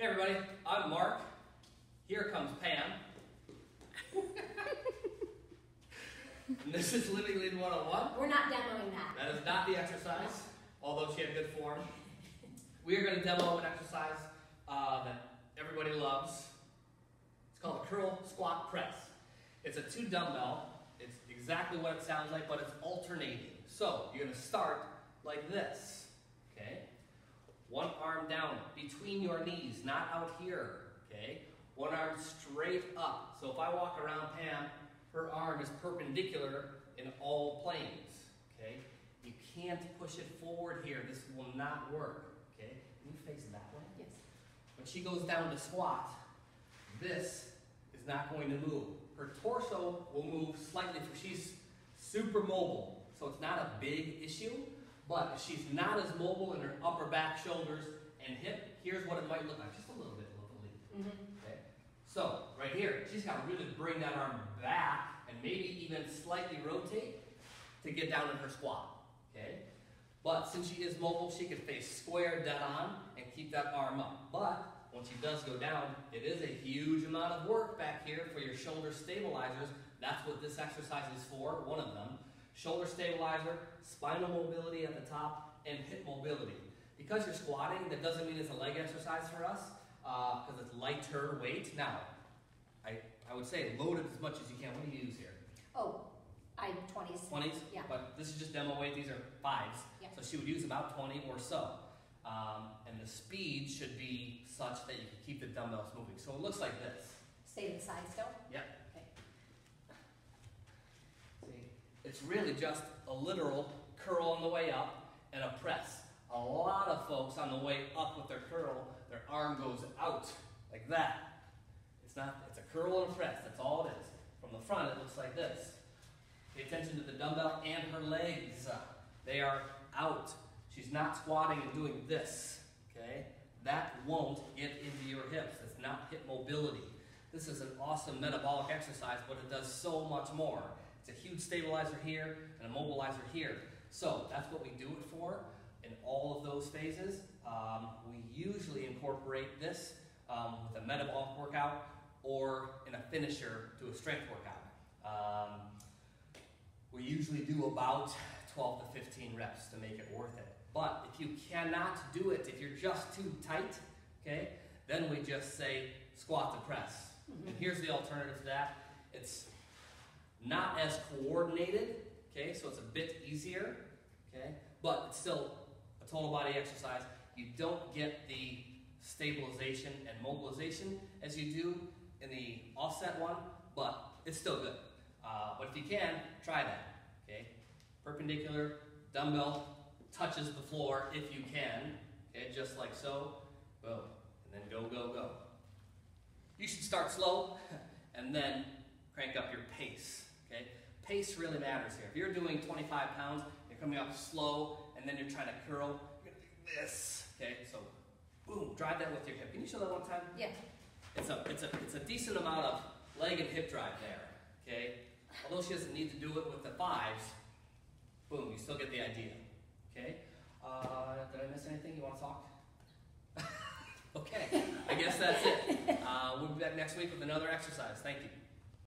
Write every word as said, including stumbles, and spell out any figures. Hey everybody, I'm Mark. Here comes Pam. And this is Living Lean one oh one. We're not demoing that. That is not the exercise, although she had good form. We are going to demo an exercise uh, that everybody loves. It's called curl squat press. It's a two dumbbell. It's exactly what it sounds like, but it's alternating. So you're going to start like this, okay? One arm down between your knees, not out here, okay? One arm straight up. So if I walk around Pam, her arm is perpendicular in all planes, okay? You can't push it forward here. This will not work, okay? Can you face that way? Yes. When she goes down to squat, this is not going to move. Her torso will move slightly, for she's super mobile, so it's not a big issue. But if she's not as mobile in her upper back, shoulders, and hip, here's what it might look like. Just a little bit of a leap. Okay? So, right here, she's got to really bring that arm back and maybe even slightly rotate to get down in her squat. Okay? But since she is mobile, she can face square dead on and keep that arm up. But when she does go down, it is a huge amount of work back here for your shoulder stabilizers. That's what this exercise is for, one of them. Shoulder stabilizer, spinal mobility at the top, and hip mobility. Because you're squatting, that doesn't mean it's a leg exercise for us, because uh, it's lighter weight. Now, I, I would say load it as much as you can. What do you use here? Oh, I twenties. twenties? Yeah. But this is just demo weight. These are fives. Yeah. So she would use about twenty or so. Um, and the speed should be such that you can keep the dumbbells moving. So it looks like this. Stay to the side still? Yep. It's really just a literal curl on the way up and a press. A lot of folks on the way up with their curl, their arm goes out like that. It's not, it's a curl and a press, that's all it is. From the front, it looks like this. Pay attention to the dumbbell and her legs. They are out. She's not squatting and doing this, okay? That won't get into your hips. It's not hip mobility. This is an awesome metabolic exercise, but it does so much more. It's a huge stabilizer here and a mobilizer here. So that's what we do it for in all of those phases. Um, we usually incorporate this um, with a metabolic workout or in a finisher to a strength workout. Um, we usually do about twelve to fifteen reps to make it worth it. But if you cannot do it, if you're just too tight, okay, then we just say squat to press. Mm-hmm. And here's the alternative to that. It's not as coordinated, okay, so it's a bit easier, okay, but it's still a total body exercise. You don't get the stabilization and mobilization as you do in the offset one, but it's still good. Uh, but if you can, try that, okay. Perpendicular, dumbbell touches the floor if you can, okay, just like so, boom, and then go, go, go. You should start slow and then crank up your pace. Okay? Pace really matters here. If you're doing twenty-five pounds, you're coming up slow, and then you're trying to curl, you're gonna do this. Okay, so boom, drive that with your hip. Can you show that one time? Yeah. It's a it's a it's a decent amount of leg and hip drive there. Okay? Although she doesn't need to do it with the fives, boom, you still get the idea. Okay? Uh, did I miss anything? You want to talk? Okay. I guess that's it. Uh, we'll be back next week with another exercise. Thank you.